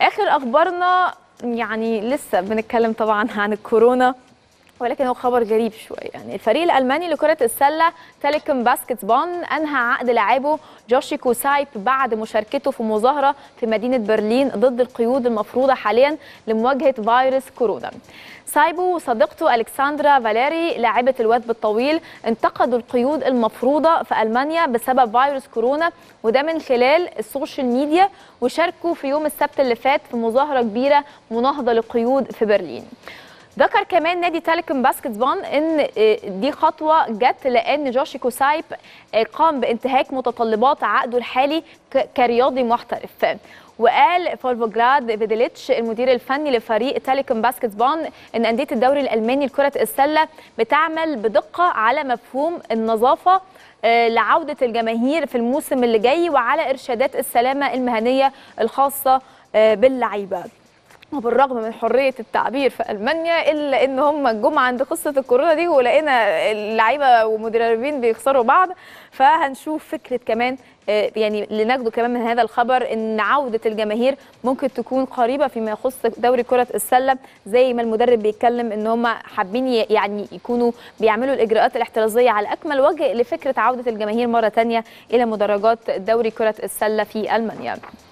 اخر اخبارنا يعني لسه بنتكلم طبعا عن الكورونا، ولكن هو خبر غريب شويه. يعني الفريق الالماني لكره السله تيليكوم باسكتس بون انهى عقد لاعبه جوشيكو سايب بعد مشاركته في مظاهره في مدينه برلين ضد القيود المفروضه حاليا لمواجهه فيروس كورونا. سايبو وصديقته ألكسندرا فاليري لاعبة الوثب الطويل انتقدوا القيود المفروضة في ألمانيا بسبب فيروس كورونا، وده من خلال السوشيال ميديا، وشاركوا في يوم السبت اللي فات في مظاهرة كبيرة مناهضة للقيود في برلين. ذكر كمان نادي تيليكوم باسكتس بون ان دي خطوه جت لان جوشيكو سايب قام بانتهاك متطلبات عقده الحالي كرياضي محترف. وقال فوجفودا فيديليتش المدير الفني لفريق تيليكوم باسكتس بون ان انديه الدوري الالماني لكره السله بتعمل بدقه على مفهوم النظافه لعوده الجماهير في الموسم اللي جاي، وعلى ارشادات السلامه المهنيه الخاصه باللعيبه. وبالرغم من حريه التعبير في المانيا، الا ان هم جم عند قصه الكورونا دي ولقينا اللعيبه والمدربين بيخسروا بعض. فهنشوف فكره كمان يعني اللي ناخده كمان من هذا الخبر ان عوده الجماهير ممكن تكون قريبه فيما يخص دوري كره السله، زي ما المدرب بيتكلم ان هم حابين يعني يكونوا بيعملوا الاجراءات الاحترازيه على اكمل وجه لفكره عوده الجماهير مره ثانيه الى مدرجات دوري كره السله في المانيا.